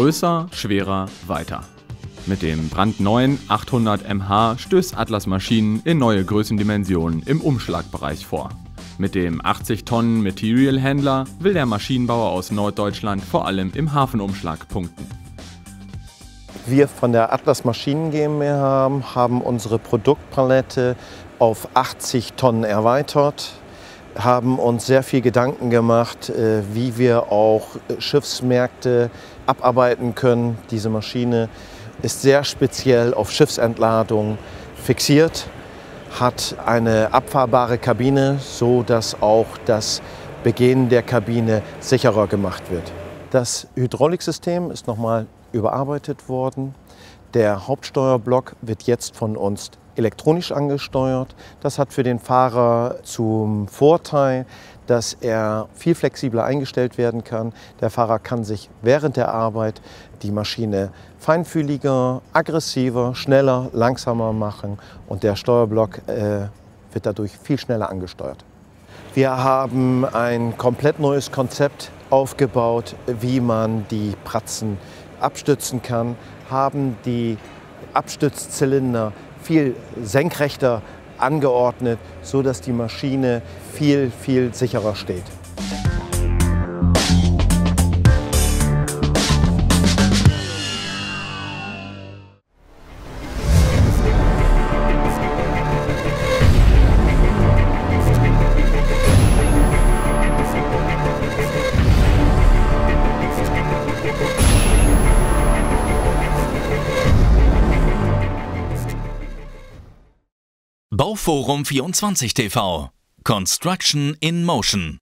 Größer, schwerer, weiter. Mit dem brandneuen 800MH stößt Atlas-Maschinen in neue Größendimensionen im Umschlagbereich vor. Mit dem 80-Tonnen Material-Händler will der Maschinenbauer aus Norddeutschland vor allem im Hafenumschlag punkten. Wir von der Atlas-Maschinen GmbH haben unsere Produktpalette auf 80 Tonnen erweitert, haben uns sehr viel Gedanken gemacht, wie wir auch Schiffsmärkte abarbeiten können. Diese Maschine ist sehr speziell auf Schiffsentladung fixiert, hat eine abfahrbare Kabine, so dass auch das Begehen der Kabine sicherer gemacht wird. Das Hydrauliksystem ist nochmal überarbeitet worden. Der Hauptsteuerblock wird jetzt von uns elektronisch angesteuert. Das hat für den Fahrer zum Vorteil, dass er viel flexibler eingestellt werden kann. Der Fahrer kann sich während der Arbeit die Maschine feinfühliger, aggressiver, schneller, langsamer machen und der Steuerblock wird dadurch viel schneller angesteuert. Wir haben ein komplett neues Konzept aufgebaut, wie man die Pratzen abstützen kann, haben die Abstützzylinder viel senkrechter angeordnet, so dass die Maschine viel, viel sicherer steht. Bauforum24 TV. Construction in Motion.